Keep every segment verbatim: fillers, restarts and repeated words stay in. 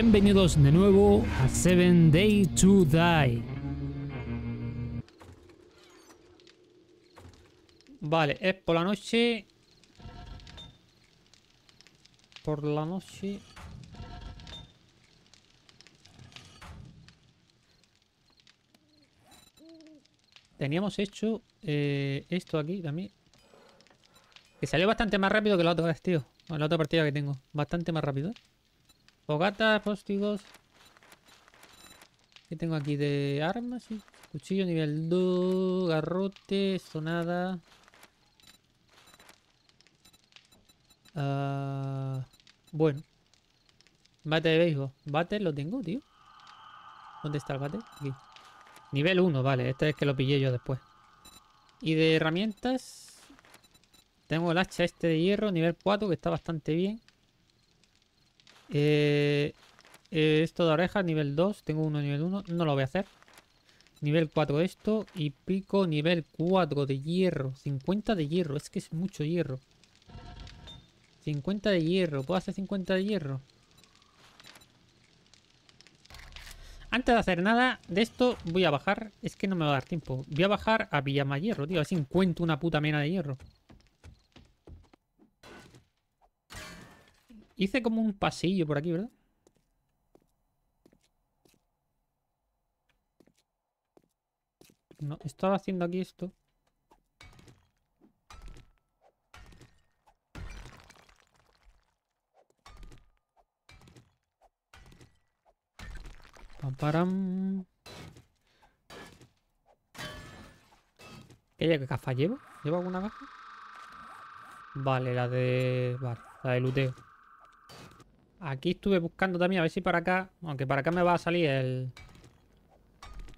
bienvenidos de nuevo a seven Days to Die. Vale, es por la noche. Por la noche. Teníamos hecho eh, esto aquí también. Que salió bastante más rápido que la otra vez, tío. Bueno, la otra partida que tengo. Bastante más rápido. Fogatas, postigos. ¿Qué tengo aquí de armas? Sí. Cuchillo nivel dos. Garrote. Sonada. Uh, bueno. Bate de béisbol. Bate lo tengo, tío. ¿Dónde está el bate? Aquí. Nivel uno, vale. Este es que lo pillé yo después. Y de herramientas. Tengo el hacha este de hierro, nivel cuatro, que está bastante bien. Eh, eh, esto de orejas, nivel dos. Tengo uno, nivel uno. No lo voy a hacer. Nivel cuatro esto. Y pico, nivel cuatro de hierro. cincuenta de hierro. Es que es mucho hierro. cincuenta de hierro. ¿Puedo hacer cincuenta de hierro? Antes de hacer nada de esto, voy a bajar. Es que no me va a dar tiempo. Voy a bajar a pillar más hierro, tío. A ver si encuentro una puta mena de hierro. Hice como un pasillo por aquí, ¿verdad? No, estaba haciendo aquí esto. Param. ¿Qué caja llevo? ¿Llevo alguna caja? Vale, la de... Vale, la de luteo. Aquí estuve buscando también, a ver si para acá... Aunque para acá me va a salir el...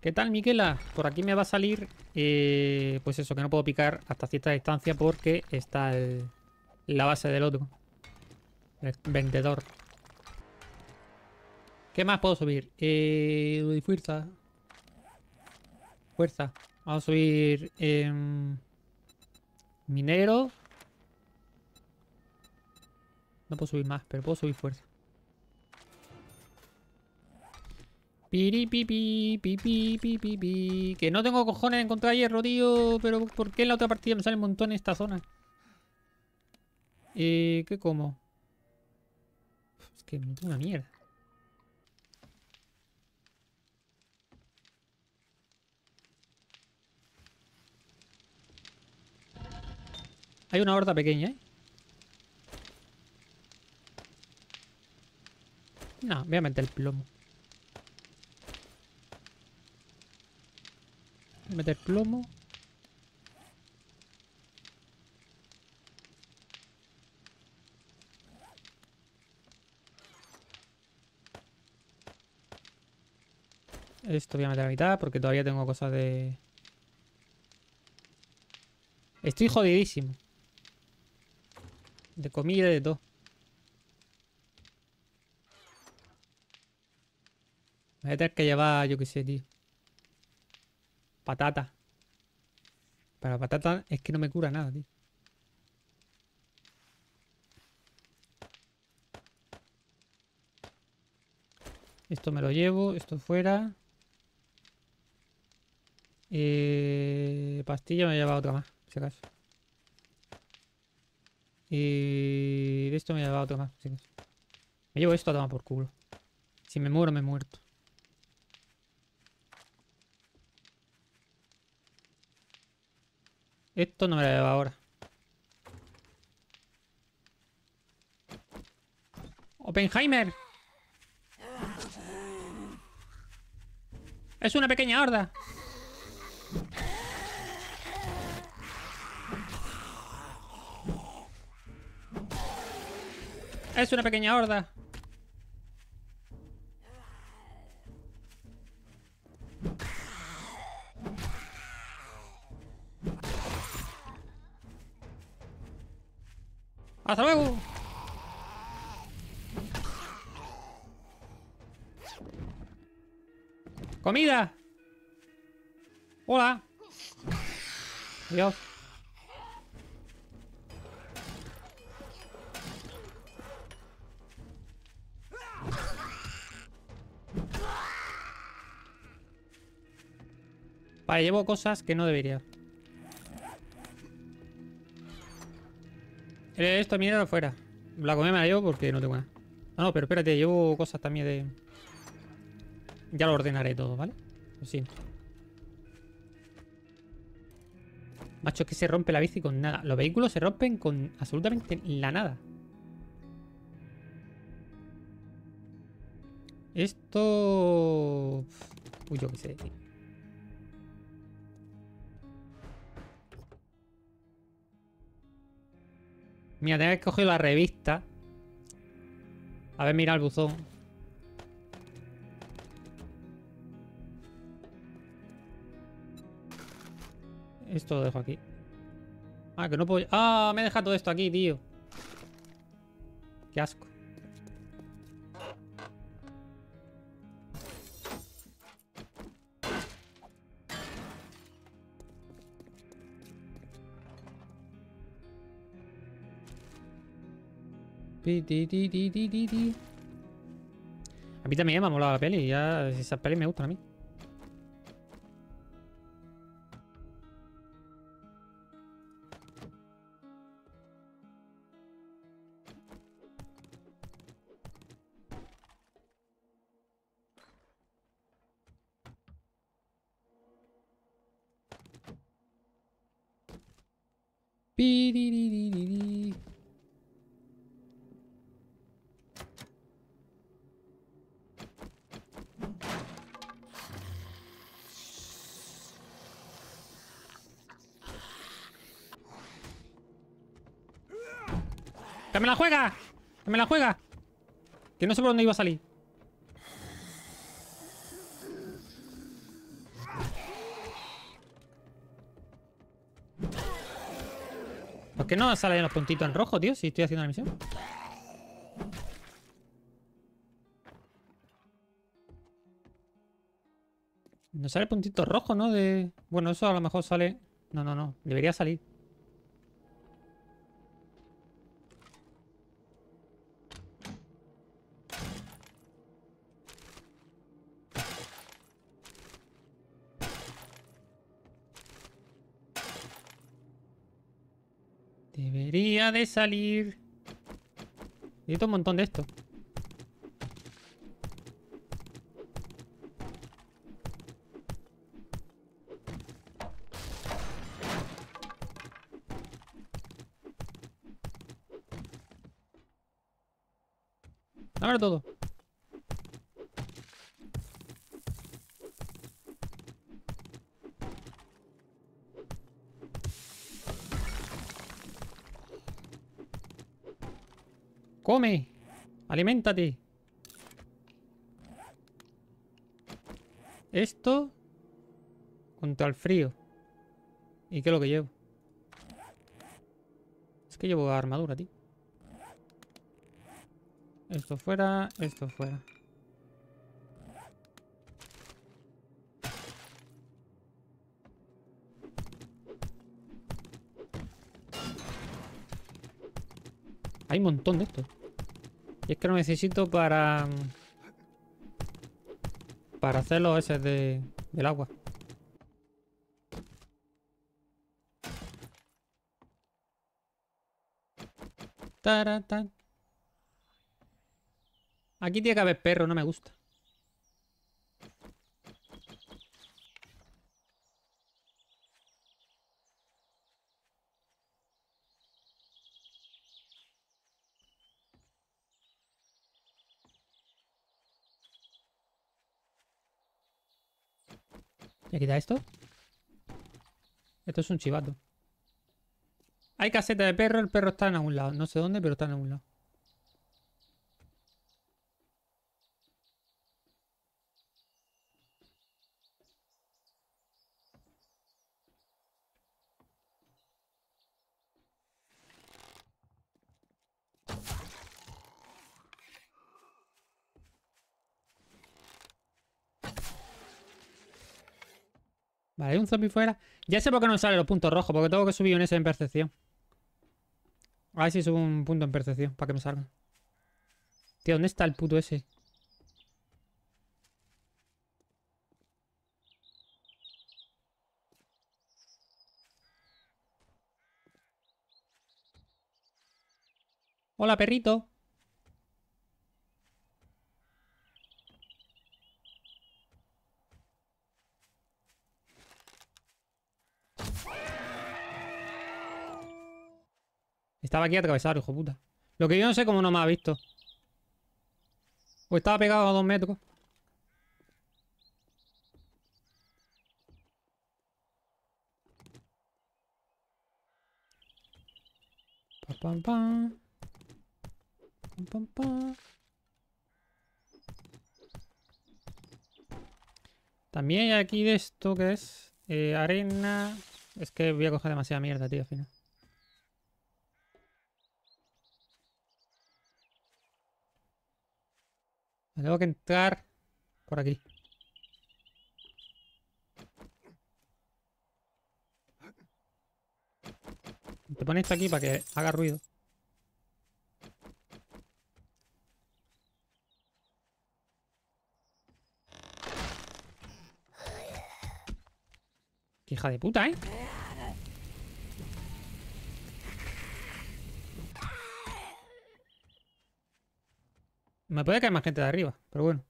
¿Qué tal, Miquela? Por aquí me va a salir... Eh... Pues eso, que no puedo picar hasta cierta distancia porque está el... la base del otro. El vendedor. ¿Qué más puedo subir? Eh, fuerza. Fuerza. Vamos a subir... Eh, minero. No puedo subir más, pero puedo subir fuerza. Piri, pi, pi, pi, pi, pi, pi, pi. Que no tengo cojones de encontrar hierro, tío. Pero ¿por qué en la otra partida me sale un montón en esta zona? Eh, ¿Qué como? Es que me da una mierda. Hay una horda pequeña, ¿eh? No, voy a meter el plomo. Voy a meter plomo. Esto voy a meter a la mitad porque todavía tengo cosas de... Estoy jodidísimo. De comida y de todo. Me voy a tener que llevar, yo qué sé, tío. Patata. Pero patata es que no me cura nada, tío. Esto me lo llevo, esto fuera. Eh, pastilla me lleva otra más, por si acaso. Y de esto me lleva otro más. Sí. Me llevo esto a tomar por culo. Si me muero, me he muerto. Esto no me lo llevo ahora. ¡Oppenheimer! ¡Es una pequeña horda! Es una pequeña horda. ¡Hasta luego! ¡Comida! ¡Hola! Adiós. Vale, llevo cosas que no debería. Esta mierda fuera. La comida me la llevo porque no tengo nada. Ah, no, pero espérate, llevo cosas también de... Ya lo ordenaré todo, ¿vale? Sí. Macho, es que se rompe la bici con nada. Los vehículos se rompen con absolutamente la nada. Esto... Uy, yo qué sé. Mira, tenía que coger la revista. A ver, mira el buzón. Esto lo dejo aquí. Ah, que no puedo... Ah, me deja todo esto aquí, tío. Qué asco. A mí también me ha molado la peli. Ya, esas pelis me gustan a mí. ¡Que me la juega! ¡Que me la juega! Que no sé por dónde iba a salir. ¿Por qué no salen los puntitos en rojo, tío? Si estoy haciendo la misión. No sale el puntito rojo, ¿no? De... Bueno, eso a lo mejor sale... No, no, no. Debería salir. Debería de salir. Necesito un montón de esto. Ahora todo. Come, aliméntate. Esto contra el frío. ¿Y qué es lo que llevo? Es que llevo armadura, tío. Esto fuera, esto fuera. Hay un montón de esto. Y es que lo necesito para... Para hacer los esos de, del agua. Taratán. Aquí tiene que haber perro, no me gusta. ¿Ya quita esto? Esto es un chivato. Hay caseta de perro, el perro está en algún lado. No sé dónde, pero está en algún lado. Vale, hay un zombie fuera. Ya sé por qué no salen los puntos rojos, porque tengo que subir un S en percepción. A ver si subo un punto en percepción, para que me salgan. Tío, ¿dónde está el puto ese? Hola, perrito. Estaba aquí atravesado, hijo puta. Lo que yo no sé cómo no me ha visto. O estaba pegado a dos metros. Pam, pam, pam, pam, pam. También hay aquí de esto que es eh, arena. Es que voy a coger demasiada mierda, tío, al final. Me tengo que entrar por aquí. Te pones esto aquí para que haga ruido. ¡Qué hija de puta, eh! Me puede caer más gente de arriba, pero bueno.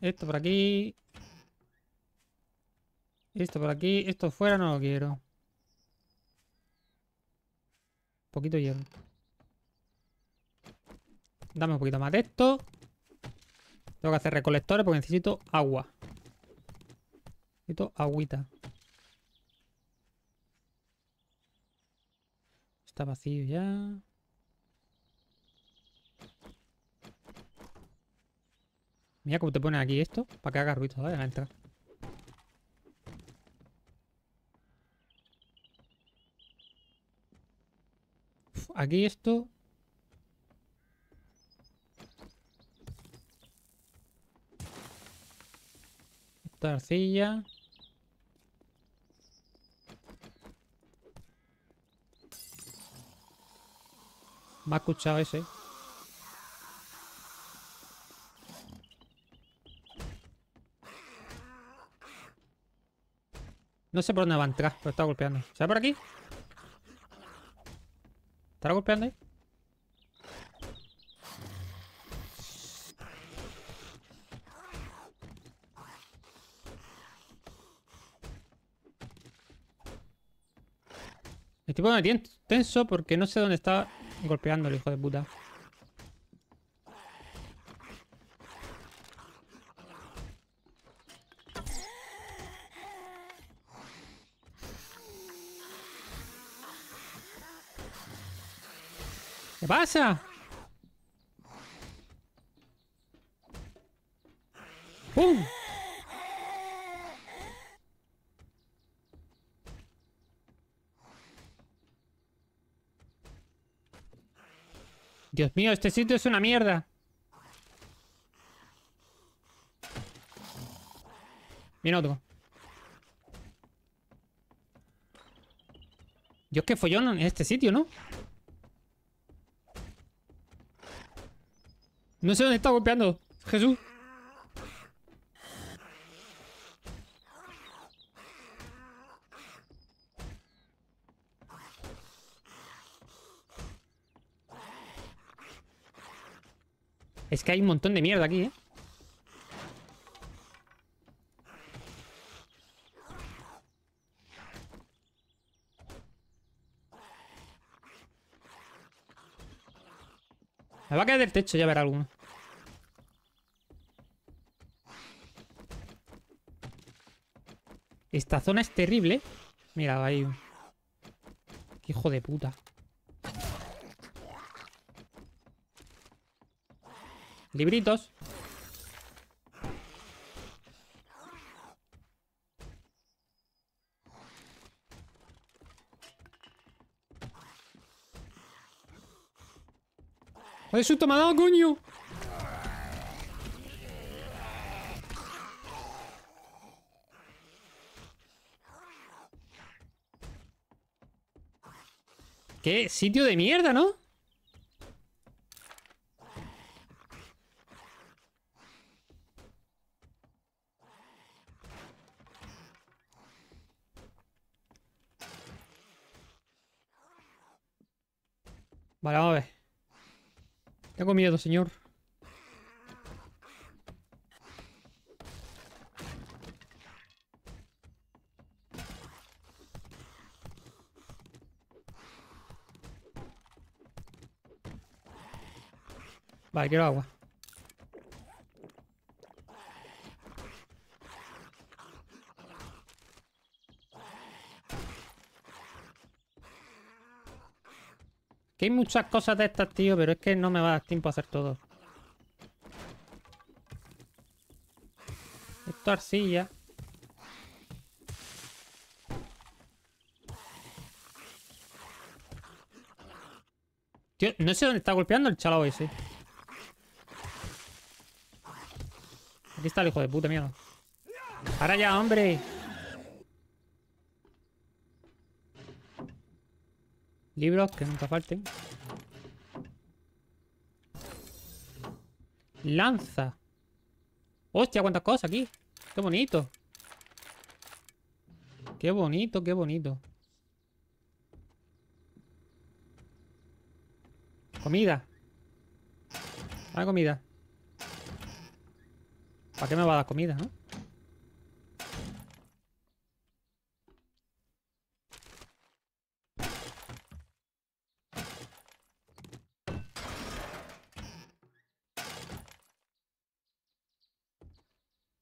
Esto por aquí. Esto por aquí, esto fuera no lo quiero. Un poquito de hierro. Dame un poquito más de esto. Tengo que hacer recolectores porque necesito agua. Necesito agüita. Está vacío ya. Mira cómo te ponen aquí esto para que haga ruido, ¿vale? A entrar. Aquí esto. Esta arcilla. Me ha escuchado ese. No sé por dónde va a entrar, pero está golpeando. ¿Se va por aquí? ¿Estará golpeando ahí? Estoy poniendo tenso porque no sé dónde está golpeando el hijo de puta. ¿Qué pasa? ¡Pum! Dios mío, este sitio es una mierda. Viene otro. Dios, qué follón en este sitio, ¿no? No sé dónde está golpeando, Jesús. Es que hay un montón de mierda aquí, ¿eh? Me va a caer del techo, ya verá alguno. Esta zona es terrible. Mira, ahí. ¡Qué hijo de puta! Libritos. ¡Joder, susto me ha dado, coño! ¡Qué sitio de mierda, ¿no? Vale, vamos a ver. Tengo miedo, señor. Vale, quiero agua. Que hay muchas cosas de estas, tío, pero es que no me va a dar tiempo a hacer todo. Esto arcilla. Tío, no sé dónde está golpeando el chalao ese. Aquí está el hijo de puta, mierda. Ahora ya, hombre. Libros que nunca falten. Lanza. Hostia, cuántas cosas aquí. Qué bonito. Qué bonito, qué bonito. Comida. Hay comida. ¿Para qué me va a dar comida, no?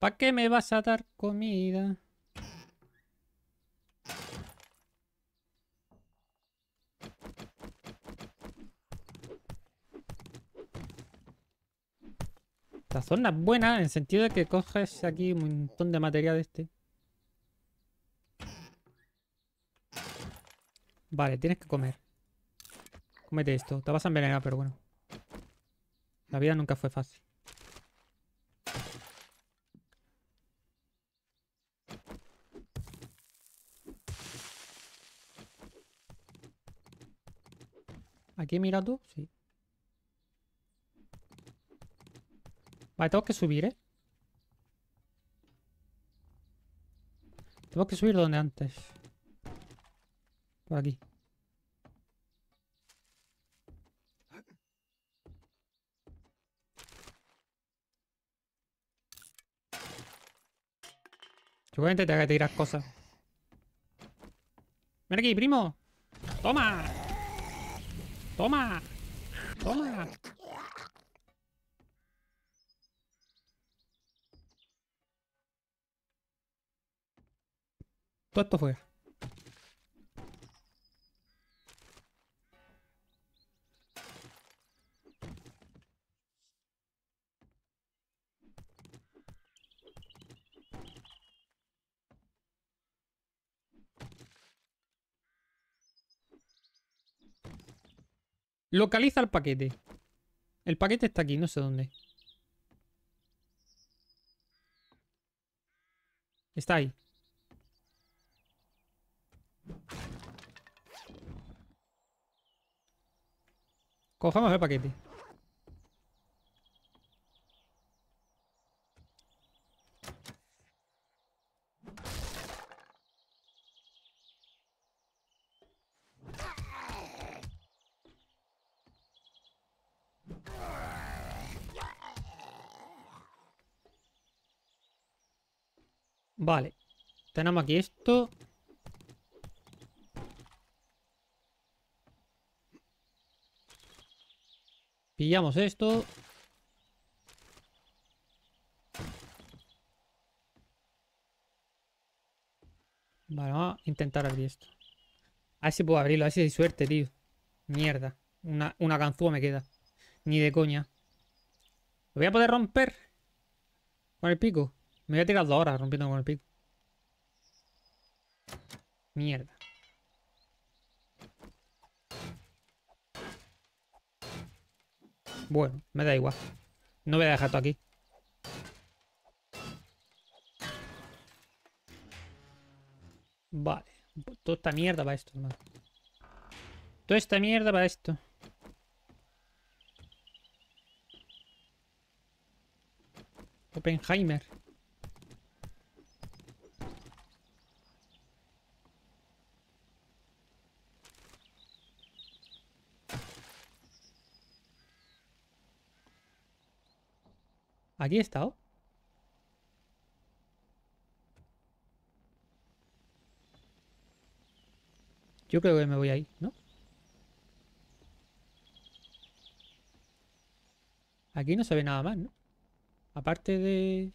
¿Para qué me vas a dar comida? La zona es buena en el sentido de que coges aquí un montón de material de este. Vale, tienes que comer. Cómete esto. Te vas a envenenar, pero bueno. La vida nunca fue fácil. ¿Aquí mira tú? Sí. Vale, tengo que subir, ¿eh? Tengo que subir donde antes. Por aquí. Seguramente tengo que tirar cosas. Ven aquí, primo. Toma. Toma. Toma. Todo esto fuera. Localiza el paquete. El paquete está aquí, no sé dónde. Está ahí. Cojamos el paquete. Vale. Tenemos aquí esto. Pillamos esto. Vale, vamos a intentar abrir esto. A ver si puedo abrirlo, a ver si hay suerte, tío. Mierda. Una, una ganzúa me queda. Ni de coña. ¿Lo voy a poder romper? Con el pico. Me voy a tirar dos horas rompiendo con el pico. Mierda. Bueno, me da igual. No voy a dejar todo aquí. Vale. Toda esta mierda para esto, hermano. Toda esta mierda para esto. Oppenheimer. ¿Aquí he estado? Yo creo que me voy ahí, ¿no? Aquí no se ve nada más, ¿no? Aparte de...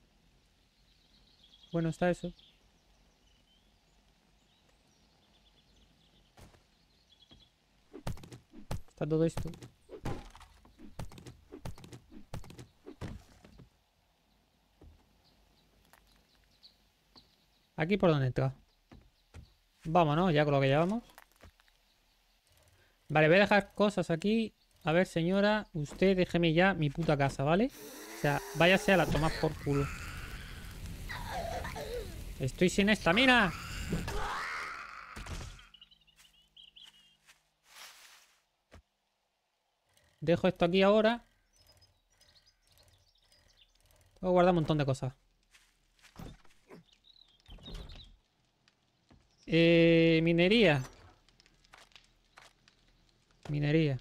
Bueno, está eso. Está todo esto. Aquí por donde entra. Vámonos, ya con lo que llevamos. Vale, voy a dejar cosas aquí. A ver, señora, usted déjeme ya mi puta casa, ¿vale? O sea, váyase a la tomar por culo. Estoy sin estamina. Dejo esto aquí ahora. Voy a guardar un montón de cosas. Eh, minería. Minería.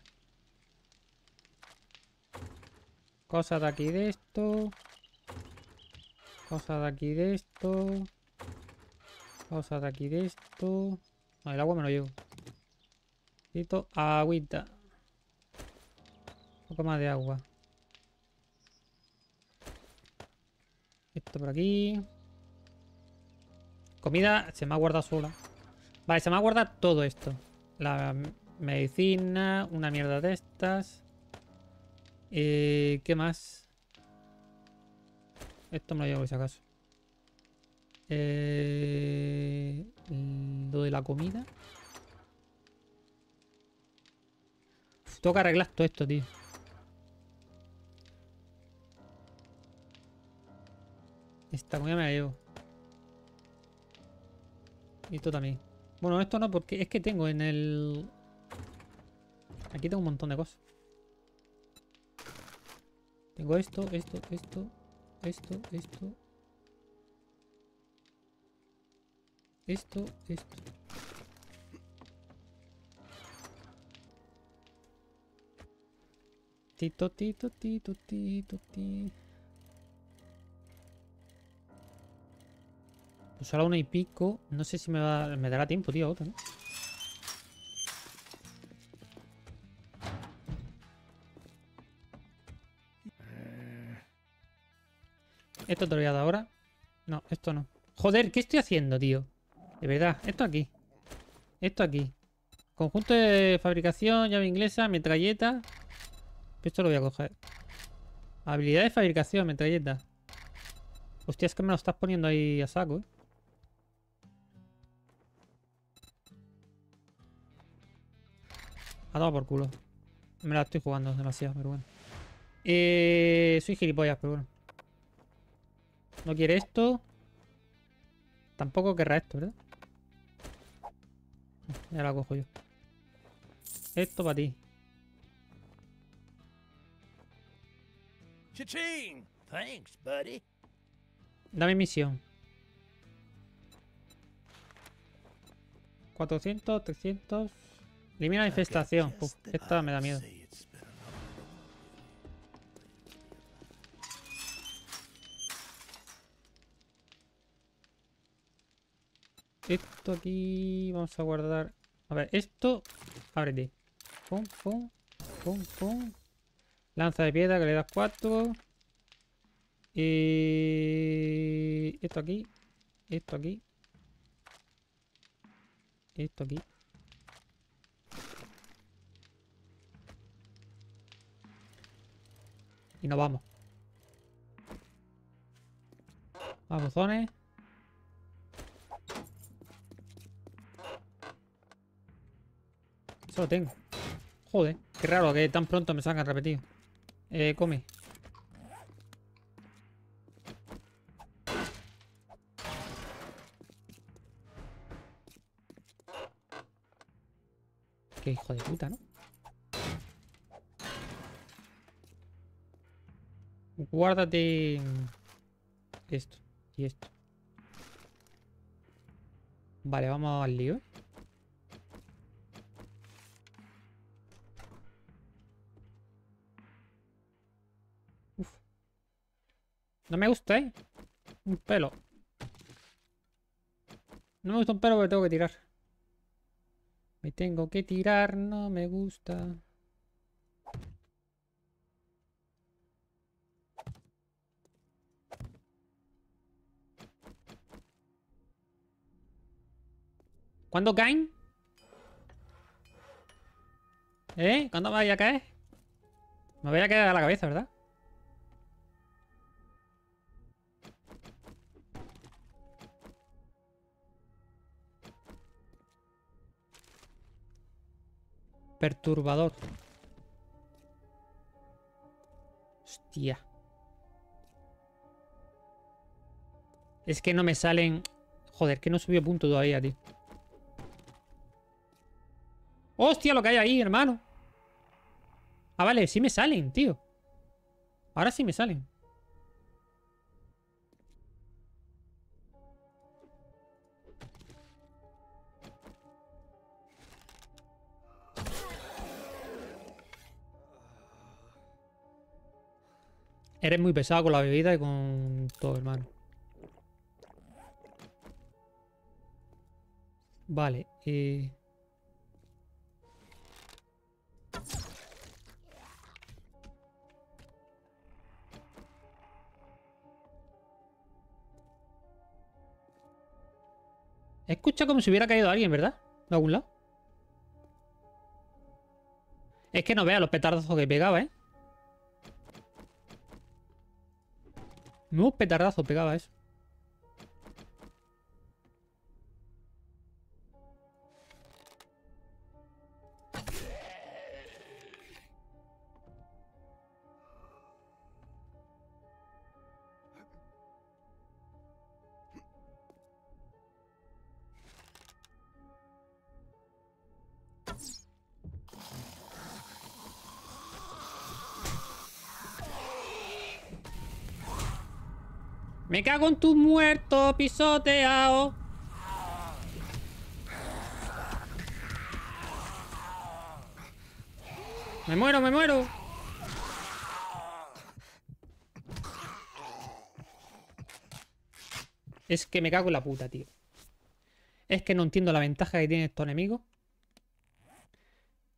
Cosas de aquí de esto. Cosas de aquí de esto. Cosas de aquí de esto. No, el agua me lo llevo. Necesito agüita. Un poco más de agua. Esto por aquí. Comida se me ha guardado sola. Vale, se me ha guardado todo esto. La medicina, una mierda de estas. Eh, ¿Qué más? Esto me lo llevo si acaso. Eh, lo de la comida. Uf, tengo que arreglar todo esto, tío. Esta comida me la llevo. Y esto también. Bueno, esto no, porque es que tengo en el... Aquí tengo un montón de cosas. Tengo esto, esto, esto, esto, esto. Esto, esto. Tito, tito, tito, tito, tito. Pues a la una y pico. No sé si me va, me dará tiempo, tío, otra, ¿no? Esto te lo voy a dar ahora. No, esto no. Joder, ¿qué estoy haciendo, tío? De verdad, esto aquí. Esto aquí. Conjunto de fabricación, llave inglesa, metralleta. Esto lo voy a coger. Habilidad de fabricación, metralleta. Hostia, es que me lo estás poniendo ahí a saco, ¿eh? A tomar por culo. Me la estoy jugando demasiado, pero bueno. Eh, soy gilipollas, pero bueno. No quiere esto. Tampoco querrá esto, ¿verdad? Ya la cojo yo. Esto para ti. Cha-ching. Thanks, buddy. Dame misión. cuatrocientos, trescientos. Elimina la infestación. Uf, esta me da miedo. Esto aquí vamos a guardar. A ver, esto. Ábrete. Pum, pum, pum, pum. Lanza de piedra que le das cuatro. Eh, esto aquí. Esto aquí. Esto aquí. Y nos vamos. Vamos, zones. Eso lo tengo. Joder, qué raro que tan pronto me salgan repetido. Eh, come. Qué hijo de puta, ¿no? Guárdate esto y esto. Vale, vamos al lío. No me gusta, ¿eh? Un pelo. No me gusta un pelo porque tengo que tirar. Me tengo que tirar, no me gusta. ¿Cuándo caen? ¿Eh? ¿Cuándo me voy a caer? Me voy a caer a la cabeza, ¿verdad? Perturbador. Hostia. Es que no me salen... Joder, que no subió punto todavía, tío. ¡Hostia, lo que hay ahí, hermano! Ah, vale, sí me salen, tío. Ahora sí me salen. Eres muy pesado con la bebida y con todo, hermano. Vale, eh... he escuchado como si hubiera caído alguien, ¿verdad? De algún lado. Es que no vea los petardazos que pegaba, ¿eh? Nuevos petardazos pegaba eso. Me cago en tus muertos, pisoteado. Me muero, me muero. Es que me cago en la puta, tío. Es que no entiendo la ventaja que tienen estos enemigos.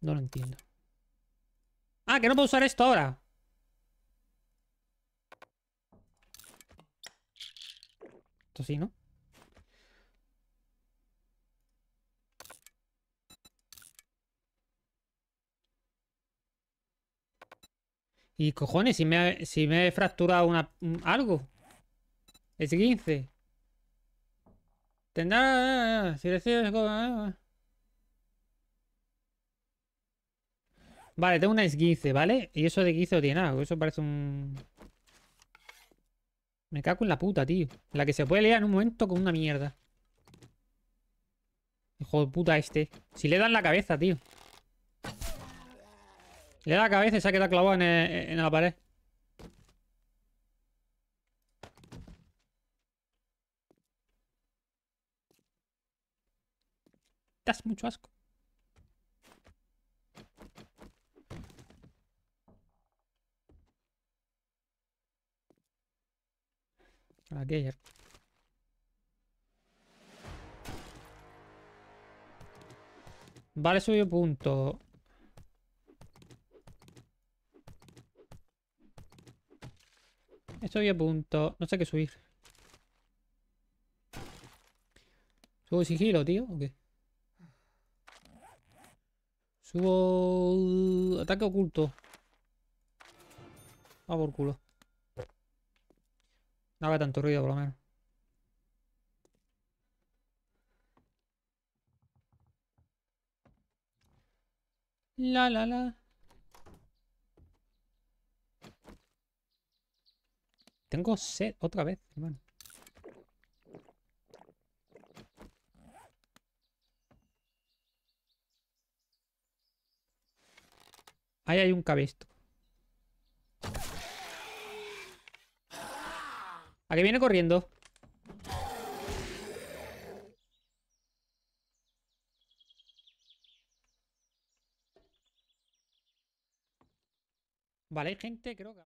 No lo entiendo. Ah, que no puedo usar esto ahora. Sí, ¿no? Y cojones, si me, si me he fracturado una, algo. Es quince. Tendrá... Si recibes... Vale, tengo una esguince, ¿vale? Y eso de quince no tiene nada. Eso parece un... Me cago en la puta, tío. La que se puede liar en un momento con una mierda. Hijo de puta este. Si le dan la cabeza, tío. Le da la cabeza y se ha quedado clavado en, el, en la pared. Das mucho asco. Aquella. Vale, subió punto. Subió punto. No sé qué subir. ¿Subo sigilo, tío? ¿O qué? Subo... Ataque oculto. Ah, por culo. No haga tanto ruido, por lo menos. La, la, la. Tengo sed otra vez, hermano. Ahí hay un cabesto. ¿A qué viene corriendo? Vale, gente, creo que...